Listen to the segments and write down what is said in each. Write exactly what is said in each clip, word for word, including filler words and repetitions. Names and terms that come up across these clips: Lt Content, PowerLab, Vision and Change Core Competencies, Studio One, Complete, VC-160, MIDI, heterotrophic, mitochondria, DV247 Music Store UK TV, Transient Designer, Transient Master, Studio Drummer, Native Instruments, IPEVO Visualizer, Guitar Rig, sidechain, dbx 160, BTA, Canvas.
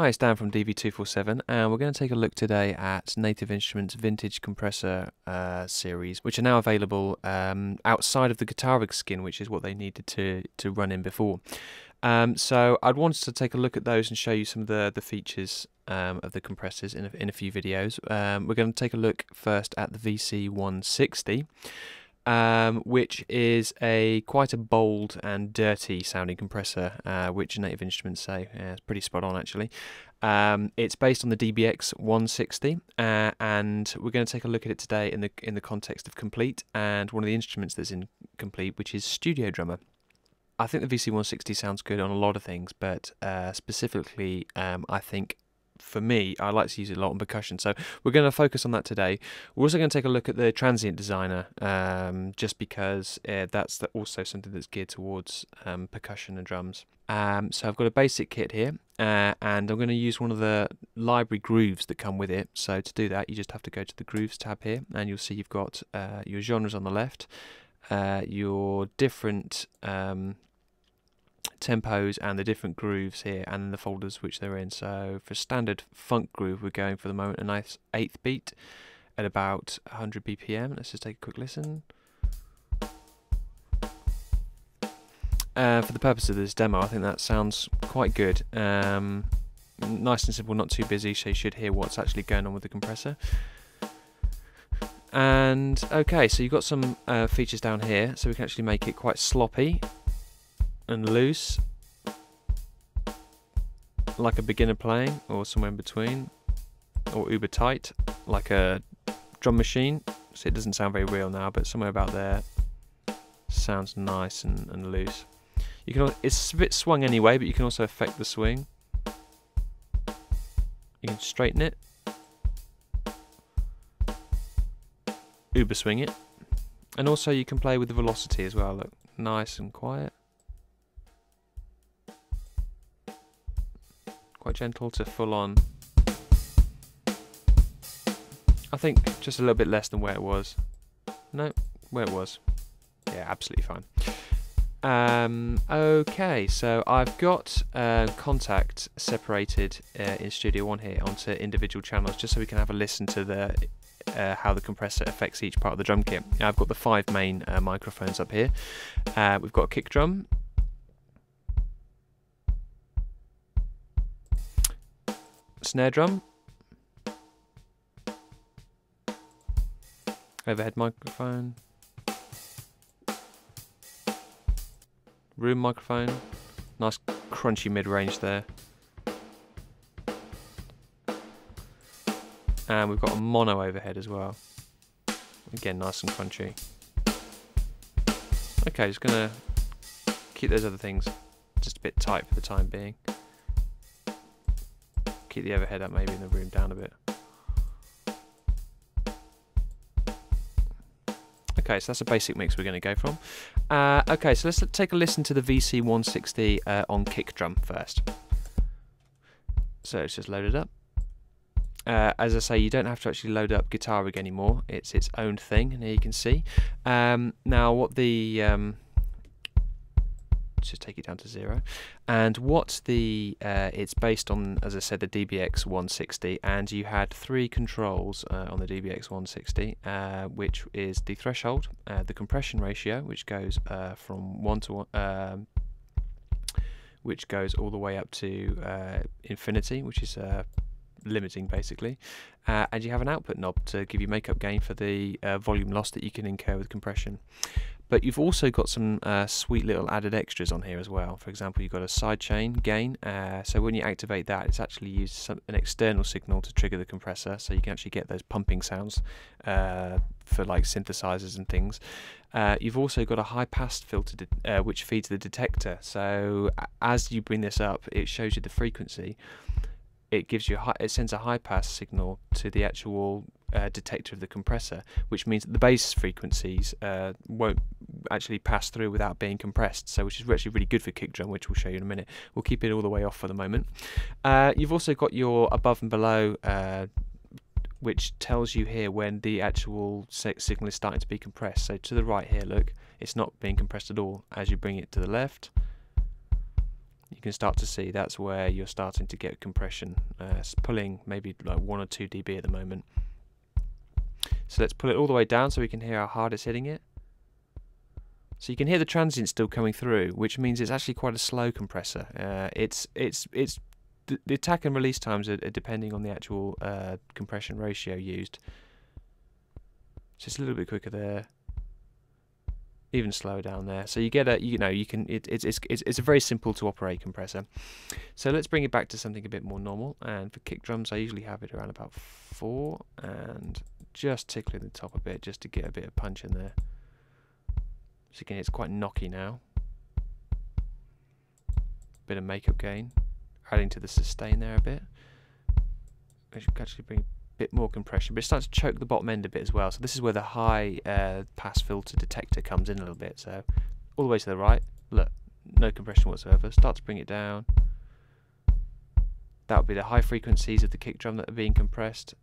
Hi, it's Dan from D V two forty-seven, and we're going to take a look today at Native Instruments vintage compressor uh, series, which are now available um, outside of the Guitar Rig skin, which is what they needed to, to run in before. Um, so I'd wanted to take a look at those and show you some of the, the features um, of the compressors in a, in a few videos. Um, we're going to take a look first at the V C one sixty. Um, which is a quite a bold and dirty sounding compressor, uh, which Native Instruments say yeah, it's pretty spot on actually. Um, it's based on the D B X one sixty, uh, and we're going to take a look at it today in the in the context of Complete and one of the instruments that's in Complete, which is Studio Drummer. I think the V C one sixty sounds good on a lot of things, but uh, specifically, um, I think. For me, I like to use it a lot on percussion, so we're going to focus on that today. We're also going to take a look at the Transient Designer, um, just because uh, that's the, also something that's geared towards um, percussion and drums. Um, so I've got a basic kit here, uh, and I'm going to use one of the library grooves that come with it. So to do that, you just have to go to the Grooves tab here, and you'll see you've got uh, your genres on the left, uh, your different um, tempos and the different grooves here, and the folders which they're in. So for standard funk groove, we're going for the moment a nice eighth beat at about one hundred B P M. Let's just take a quick listen. Uh, for the purpose of this demo, I think that sounds quite good. Um, nice and simple, not too busy, so you should hear what's actually going on with the compressor. And okay, so you've got some uh, features down here, so we can actually make it quite sloppy and loose, like a beginner playing, or somewhere in between, or uber tight, like a drum machine. So it doesn't sound very real now, but somewhere about there sounds nice and, and loose. You can, it's a bit swung anyway, but you can also affect the swing. You can straighten it, uber swing it, and also you can play with the velocity as well. Look, nice and quiet. Quite gentle to full on. I think just a little bit less than where it was. No, where it was. Yeah, absolutely fine. Um, okay, so I've got uh, contact separated uh, in Studio One here onto individual channels, just so we can have a listen to the uh, how the compressor affects each part of the drum kit. I've got the five main uh, microphones up here. Uh, we've got a kick drum, snare drum, overhead microphone, room microphone, nice crunchy mid-range there, and we've got a mono overhead as well, again nice and crunchy. Okay, just gonna keep those other things just a bit tight for the time being. Keep the overhead up maybe, in the room down a bit. Okay, so that's a basic mix we're going to go from. Uh, okay, so let's take a listen to the V C one sixty uh, on kick drum first. So it's just loaded up. Uh, as I say, you don't have to actually load up Guitar Rig anymore. It's its own thing, and here you can see. Um, now what the... Um, just take it down to zero, and what the uh, it's based on, as I said, the D B X one sixty, and you had three controls uh, on the D B X one sixty, uh, which is the threshold, uh, the compression ratio, which goes uh, from one to one, uh, which goes all the way up to uh, infinity, which is uh, limiting basically, uh, and you have an output knob to give you makeup gain for the uh, volume loss that you can incur with compression. But you've also got some uh, sweet little added extras on here as well. For example, you've got a sidechain gain, uh, so when you activate that, it's actually used some, an external signal to trigger the compressor, so you can actually get those pumping sounds uh, for like synthesizers and things. Uh, you've also got a high pass filter uh, which feeds the detector, so as you bring this up, it shows you the frequency. It gives you a high, it sends a high pass signal to the actual uh, detector of the compressor, which means that the bass frequencies uh, won't actually pass through without being compressed, so which is actually really good for kick drum, which we'll show you in a minute. We'll keep it all the way off for the moment. Uh, you've also got your above and below, uh, which tells you here when the actual signal is starting to be compressed. So to the right here, look, it's not being compressed at all. As you bring it to the left, you can start to see that's where you're starting to get compression. Uh, it's pulling maybe like one or two dB at the moment. So let's pull it all the way down so we can hear how hard it's hitting it. So you can hear the transient still coming through, which means it's actually quite a slow compressor. Uh, it's it's it's the, the attack and release times are, are depending on the actual uh, compression ratio used. So it's a little bit quicker there, even slower down there. So you get a you know you can it, it's it's it's a very simple to operate compressor. So let's bring it back to something a bit more normal. And for kick drums, I usually have it around about four and just tickling the top a bit just to get a bit of punch in there. So again, it's quite knocky now. Bit of makeup gain, adding to the sustain there a bit. I should actually bring a bit more compression, but it starts to choke the bottom end a bit as well. So this is where the high uh, pass filter detector comes in a little bit. So all the way to the right, look, no compression whatsoever. Start to bring it down. That would be the high frequencies of the kick drum that are being compressed.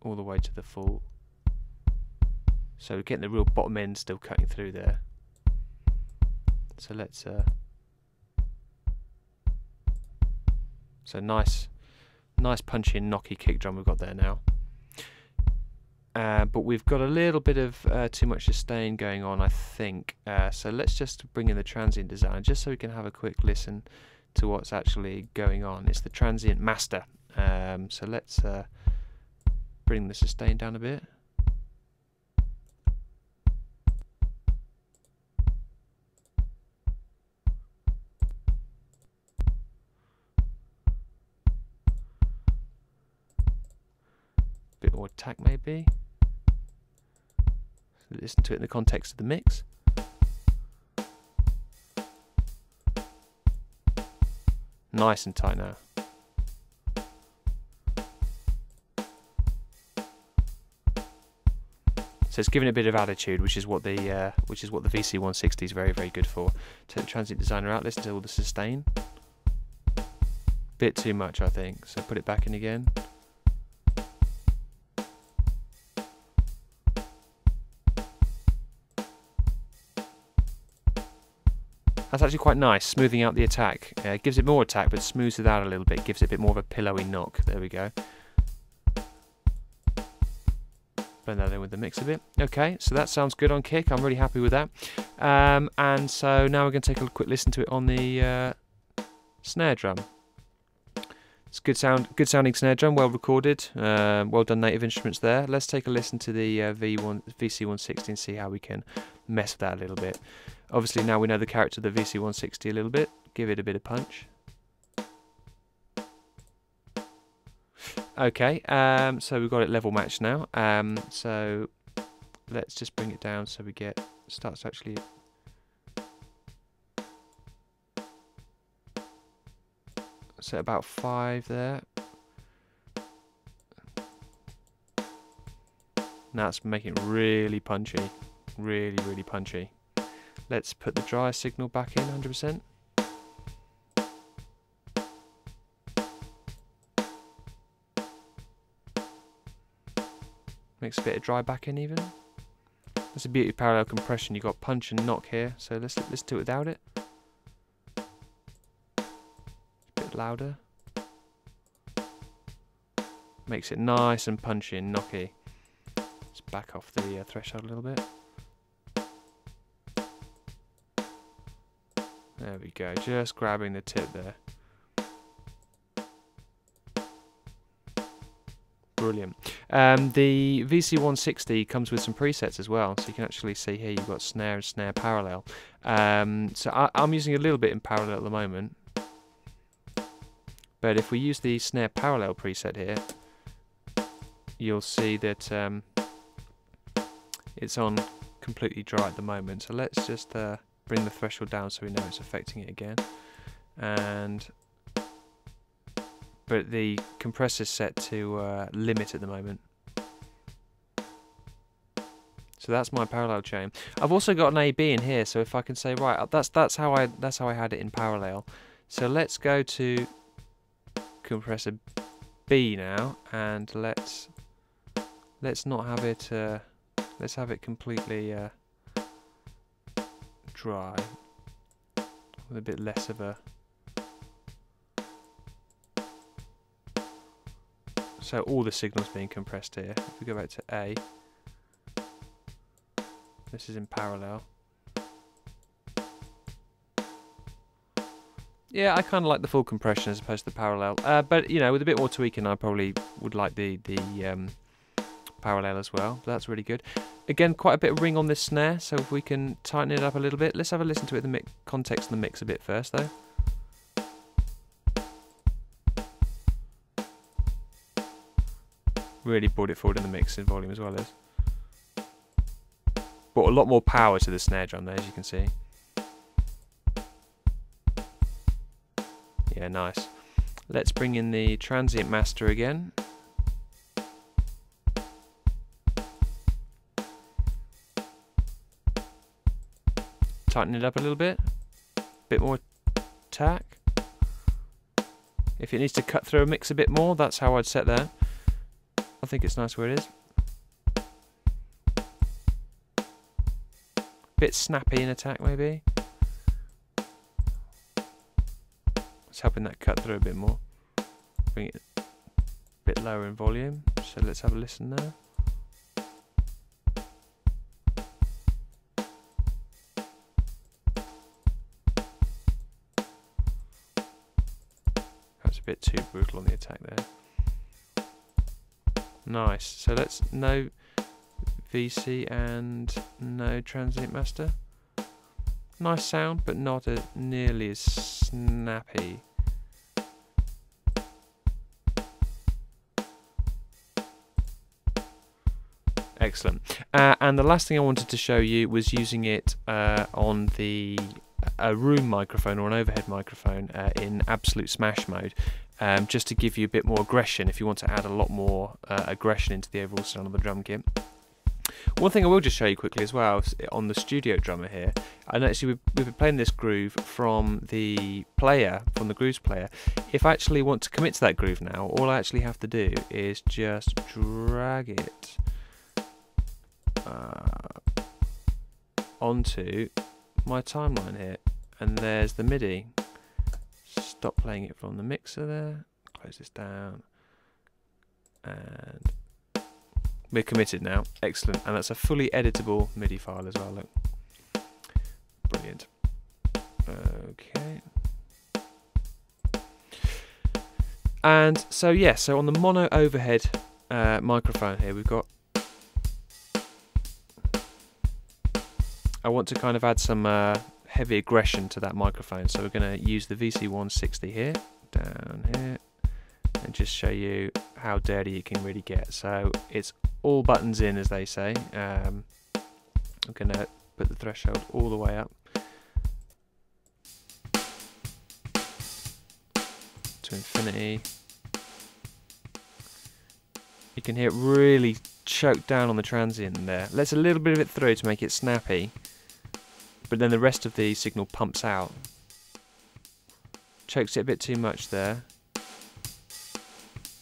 All the way to the full. So we're getting the real bottom end still cutting through there. So let's uh so nice nice punchy knocky kick drum we've got there now. Uh, but we've got a little bit of uh, too much sustain going on, I think. Uh, so let's just bring in the transient design just so we can have a quick listen to what's actually going on. It's the Transient Master. Um, so let's uh, bring the sustain down a bit. Or attack maybe. Listen to it in the context of the mix. Nice and tight now. So it's giving it a bit of attitude, which is what the uh, which is what the V C one sixty is very very good for. Take the Transient Designer out. Listen to all the sustain. Bit too much, I think. So put it back in again. That's actually quite nice, smoothing out the attack. Uh, it gives it more attack, but smooths it out a little bit. Gives it a bit more of a pillowy knock. There we go. Blend that in with the mix a bit. Okay, so that sounds good on kick. I'm really happy with that. Um, and so now we're going to take a quick listen to it on the uh, snare drum. It's good sound, good sounding snare drum, well recorded. Uh, well done, Native Instruments there. Let's take a listen to the uh, V C one sixty and see how we can mess with that a little bit. Obviously now we know the character of the V C one sixty a little bit. Give it a bit of punch. Okay, um, so we've got it level matched now. Um, so let's just bring it down so we get starts to actually. So about five there. Now it's making it really punchy, really really punchy. Let's put the dry signal back in one hundred percent. Mix a bit of dry back in even. That's the beauty of parallel compression. You've got punch and knock here. So let's let's do it without it. Louder, makes it nice and punchy and knocky. Let's back off the uh, threshold a little bit. There we go, just grabbing the tip there. Brilliant. Um, the V C one sixty comes with some presets as well, so you can actually see here you've got snare and snare parallel. Um, so I, I'm using a little bit in parallel at the moment. But if we use the snare parallel preset here, you'll see that um, it's on completely dry at the moment. So let's just uh, bring the threshold down so we know it's affecting it again. And but the compressor's set to uh, limit at the moment. So that's my parallel chain. I've also got an A B in here, so if I can say right, that's that's how I that's how I had it in parallel. So let's go to compressor B now, and let's let's not have it uh, let's have it completely uh, dry, with a bit less of a so all the signals being compressed here. If we go back to A, this is in parallel. Yeah, I kind of like the full compression as opposed to the parallel, uh, but you know, with a bit more tweaking, I probably would like the the um, parallel as well. That's really good. Again, quite a bit of ring on this snare, so if we can tighten it up a little bit. Let's have a listen to it in the context of the mix a bit first, though. Really brought it forward in the mix in volume as well as. Brought a lot more power to the snare drum there, as you can see. Yeah, nice. Let's bring in the Transient Master again. Tighten it up a little bit. Bit more tack. If it needs to cut through a mix a bit more, that's how I'd set that. I think it's nice where it is. Bit snappy in attack maybe. Helping that cut through a bit more. Bring it a bit lower in volume. So let's have a listen now. That's a bit too brutal on the attack there. Nice. So let's no V C and no Transient Master. Nice sound, but not a, nearly as snappy. Excellent. Uh, and the last thing I wanted to show you was using it uh, on the a room microphone or an overhead microphone uh, in absolute smash mode, um, just to give you a bit more aggression if you want to add a lot more uh, aggression into the overall sound of the drum kit. One thing I will just show you quickly as well on the Studio Drummer here, and actually we've, we've been playing this groove from the player, from the grooves player. If I actually want to commit to that groove now, all I actually have to do is just drag it uh, onto my timeline here, and there's the MIDI. Stop playing it from the mixer there, close this down, and we're committed now. Excellent. And that's a fully editable MIDI file as well, look. Brilliant. Okay. And so yeah, so on the mono overhead uh, microphone here, we've got, I want to kind of add some uh, heavy aggression to that microphone, so we're going to use the V C one sixty here, down here, and just show you how dirty you can really get. So it's all buttons in, as they say. um, I'm going to put the threshold all the way up to infinity. You can hear it really choked down on the transient there. Let's a little bit of it through to make it snappy, but then the rest of the signal pumps out. Chokes it a bit too much there.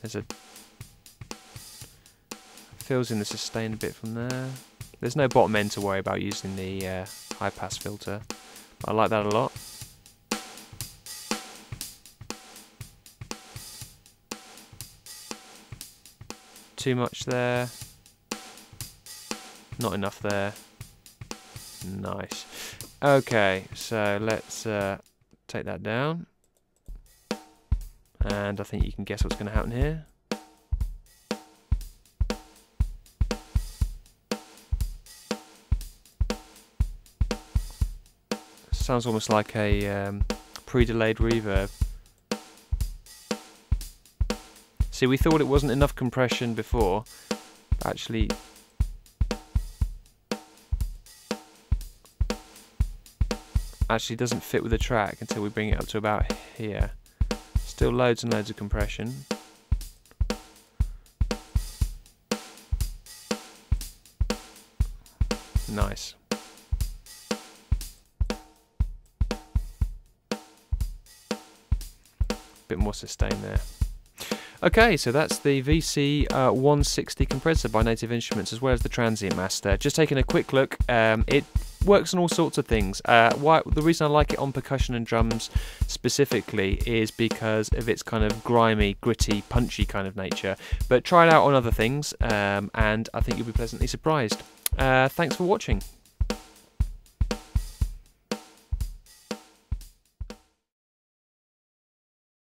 There's a fills in the sustain a bit from there. There's no bottom end to worry about using the uh, high pass filter. But I like that a lot. Too much there. Not enough there. Nice. Okay, so let's uh, take that down. And I think you can guess what's going to happen here. Sounds almost like a um, pre-delayed reverb. See, we thought it wasn't enough compression before. Actually, actually doesn't fit with the track until we bring it up to about here. Still loads and loads of compression. Nice. Bit more sustain there. Okay, so that's the V C one sixty compressor by Native Instruments, as well as the Transient Master. Just taking a quick look, um, it works on all sorts of things. Uh, why, the reason I like it on percussion and drums specifically is because of its kind of grimy, gritty, punchy kind of nature. But try it out on other things, um, and I think you'll be pleasantly surprised. Uh, thanks for watching.